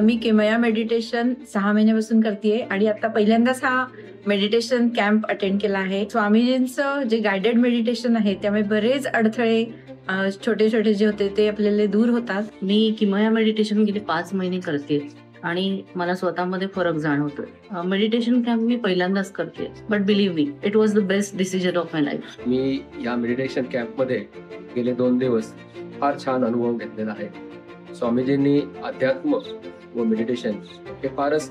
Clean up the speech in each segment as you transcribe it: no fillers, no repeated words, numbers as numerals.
मी किमया मेडिटेशन 6 महिन्यापासून करतेय आणि आता पहिल्यांदाच हा मेडिटेशन कॅम्प अटेंड केला आहे। स्वामीजींचं जे गाइडेड मेडिटेशन आहे त्यामुळे बरेच अडथळे छोटे छोटे जे होते ते आपल्याला दूर होतात। मी किमया मेडिटेशन गेले 5 महिने करते आणि मला स्वतःमध्ये फरक जाणवतो। मेडिटेशन कॅम्प मी पहिल्यांदाच करते but believe me it was the best decision of my life. मी या मेडिटेशन कॅम्प मध्ये गेले 2 दिवस फार छान अनुभव घेतलेला आहे। स्वामीजींनी अध्यात्म व मेडिटेशन हे फारच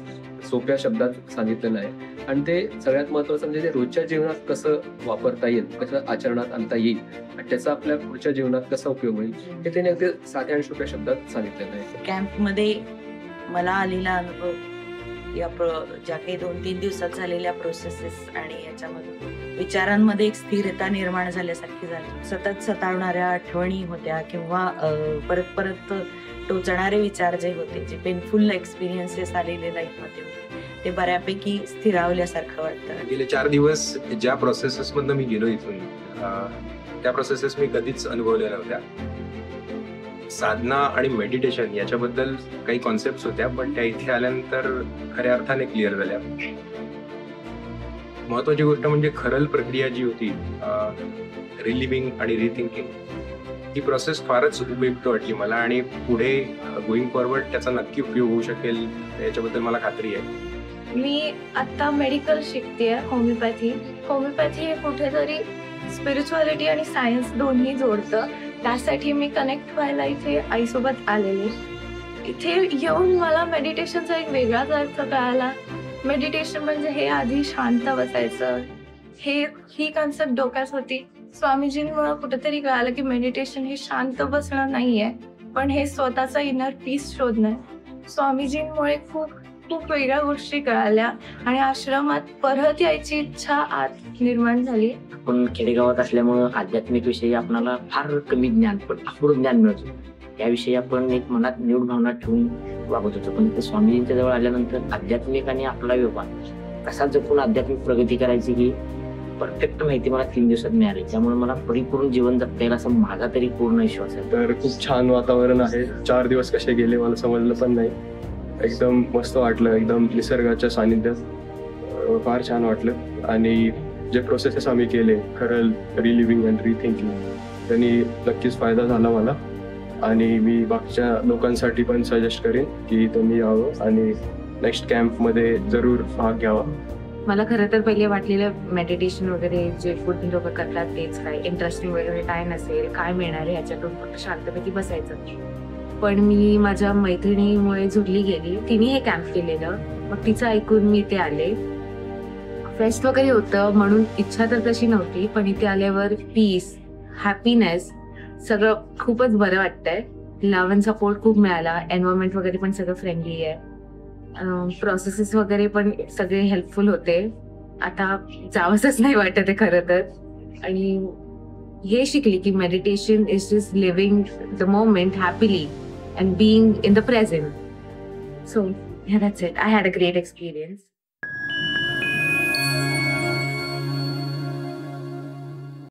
सोप्या शब्दात सांगितलेलं आहे आणि ते सगळ्यात महत्त्वाचं म्हणजे ते रोजच्या जीवनात कसं वापरता येईल, कसं आचरणात आणता येईल आणि त्याचा आपल्या पुढच्या जीवनात कसा उपयोग होईल हे त्याने अगदी साध्या आणि सोप्या शब्दात सांगितलेलं आहे। कॅम्पमध्ये मला आलेला अनुभव या ज्या काही 2-3 दिवसात झालेल्या प्रोसेसेस आणि याच्यामधून विचारांमध्ये एक स्थिरता निर्माण झाल्यासारखी झाली। सतत सतावणाऱ्या आठवणी होत्या किंवा परत परत टोचणारे विचार जे होते, जे पेनफुल एक्सपिरियन्सेस आलेले लाईफमध्ये होते ते बऱ्यापैकी स्थिरावल्यासारखं वाटतं। गेले 4 दिवस ज्या प्रोसेसेसमधनं मी गेलो इथून त्या प्रोसेसेस मी कधीच अनुभवल्या नव्हत्या। साधना आणि मेडिटेशन याच्याबद्दल काही कॉन्सेप्ट होत्या पण त्या इथे आल्यानंतर खऱ्या अर्थाने क्लिअर झाल्या। महत्वाची गोष्ट म्हणजे खरल प्रक्रिया जी होती रिलिव्हिंग आणि रिथिंकिंग ही प्रोसेस फारच उपयुक्त वाटली मला आणि पुढे गोइंग फॉरवर्ड त्याचा नक्की उपयोग होऊ शकेल याच्याबद्दल मला खात्री आहे। मी आता मेडिकल शिकतेय होमिओपॅथी हे कुठेतरी स्पिरिच्युअलिटी आणि सायन्स दोन्ही जोडतं, त्यासाठी मी कनेक्ट व्हायला इथे आईसोबत आलेली। इथे येऊन मला मेडिटेशनचा एक वेगळाच अर्थ कळाला। मेडिटेशन म्हणजे हे आधी शांत बसायचं ही कॉन्सेप्ट डोक्यात होती। स्वामीजींमुळे कुठेतरी कळालं की मेडिटेशन हे शांत बसणं नाहीये पण हे स्वतःचा इनर पीस शोधणं। स्वामीजींमुळे खूप खूप वेगळ्या गोष्टी कळाल्या आणि आश्रमात परत यायची इच्छा आत निर्माण झाली। आपण खेडेगावात असल्यामुळे आध्यात्मिक विषयी आपल्याला फार कमी ज्ञान पण थोडं ज्ञान मिळतं। याविषयी आपण एक मनात निवड भावना ठेवून वागत होतो पण स्वामीजींच्या जवळ आल्यानंतर आध्यात्मिक आणि आपला व्यवहार कसा जपून आध्यात्मिक प्रगती करायची ही परफेक्ट माहिती मला 3 दिवसात मिळाली। त्यामुळे मला परिपूर्ण जीवन जगता येईल असा माझा तरी पूर्ण विश्वास आहे। तर खूप छान वातावरण आहे। 4 दिवस कसे गेले मला समजलं पण नाही। एकदम मस्त वाटलं, एकदम निसर्गाच्या सानिध्यात फार छान वाटलं आणि जे प्रोसेसेस आम्ही केले खरल रिलिव्हिंग अँड रिथिंकिंग त्यांनी नक्कीच फायदा झाला मला आणि मी बाकीच्या लोकांसाठी पण सजेस्ट करेन की तुम्ही यावं आणि नेक्स्ट कॅम्प मध्ये जरूर भाग घ्यावा। मला खरं तर पहिले वाटलेलं मेडिटेशन वगैरे जे फूड लोक करतात तेच काय इंटरेस्टिंग वगैरे काय नसेल, काय मिळणार आहे याच्यातून, फक्त शांतपैकी बसायचं। पण मी माझ्या मैत्रिणीमुळे जुडली गेली, तिने हे कॅम्प केलेलं मग तिचं ऐकून मी इथे आले। फेस्ट वगैरे होतं म्हणून इच्छा तर तशी नव्हती पण इथे आल्यावर पीस हॅपीनेस सगळं खूपच बरं वाटतंय। लव्ह अँड सपोर्ट खूप मिळाला, एन्व्हायरमेंट वगैरे पण सगळं फ्रेंडली आहे, प्रोसेसेस वगैरे पण सगळे हेल्पफुल होते। आता जावंसच नाही वाटत आहे खरं तर आणि हे शिकली की meditation is Just living the moment happily and being in the present. So yeah, that's it. I had a great experience.